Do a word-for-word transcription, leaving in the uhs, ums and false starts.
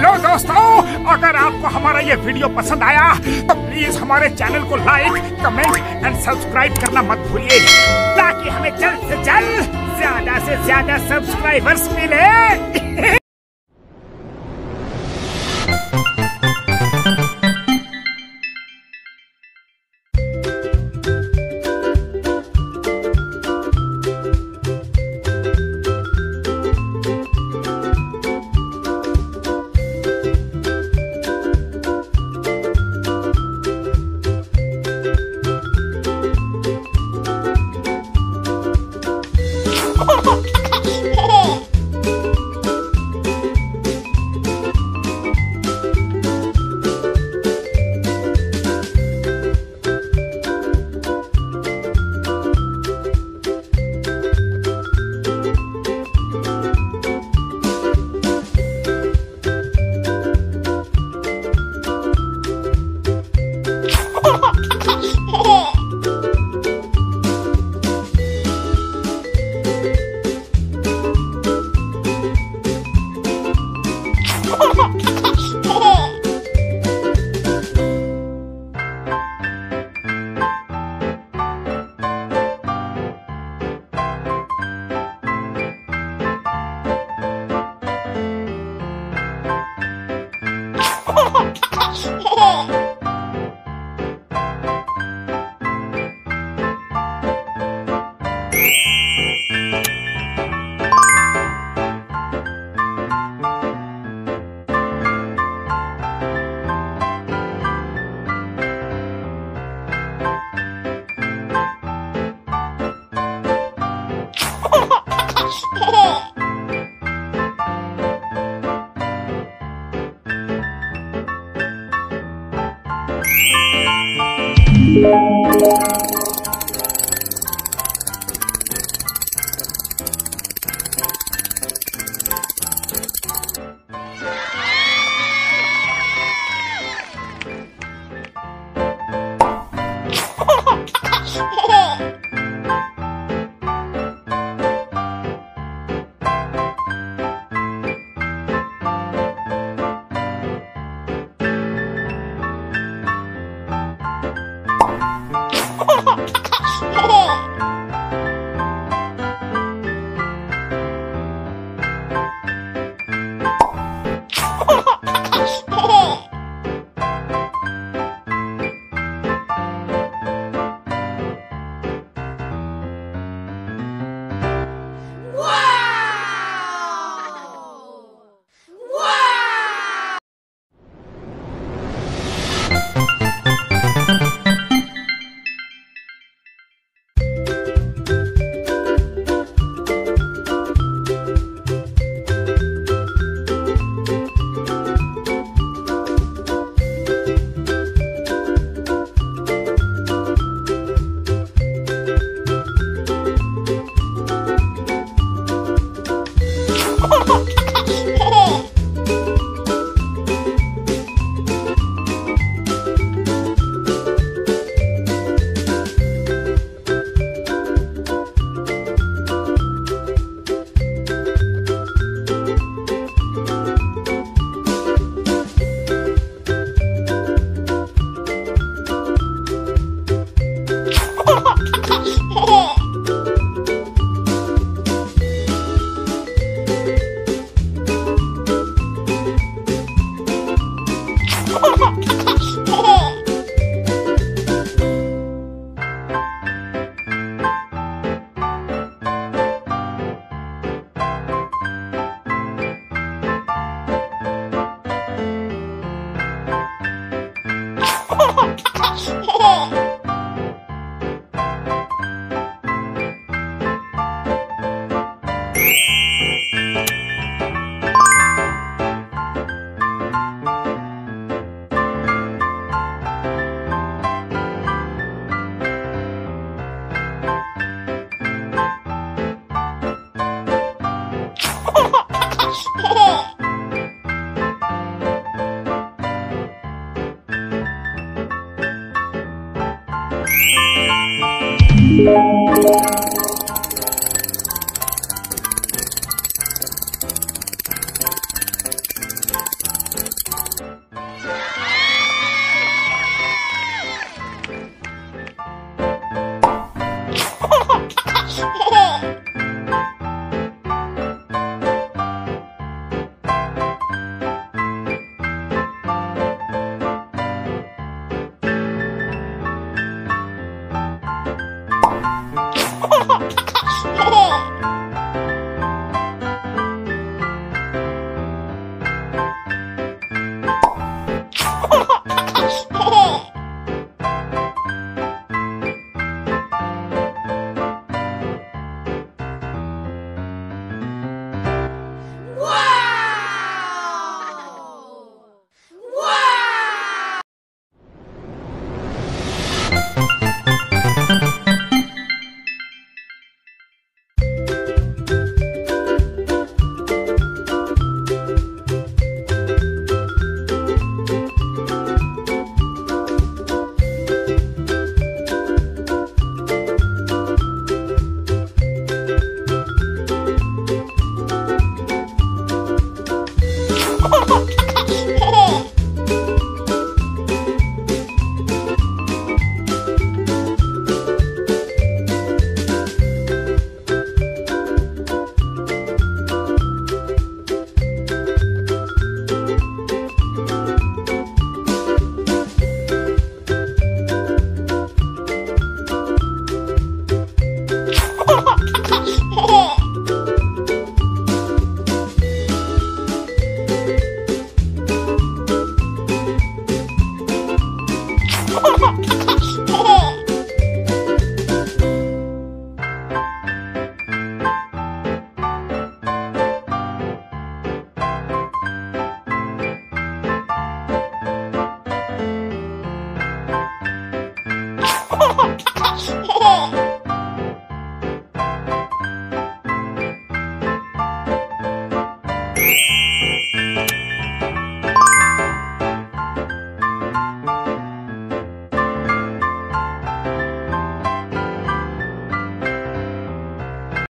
Hello दोस्तों, अगर आपको हमारा ये वीडियो पसंद आया तो प्लीज हमारे चैनल को लाइक, कमेंट एंड सब्सक्राइब करना मत भूलिए, ताकि हमें जल्द से जल्द ज्यादा से ज्यादा सब्सक्राइबर्स मिले। Thank you.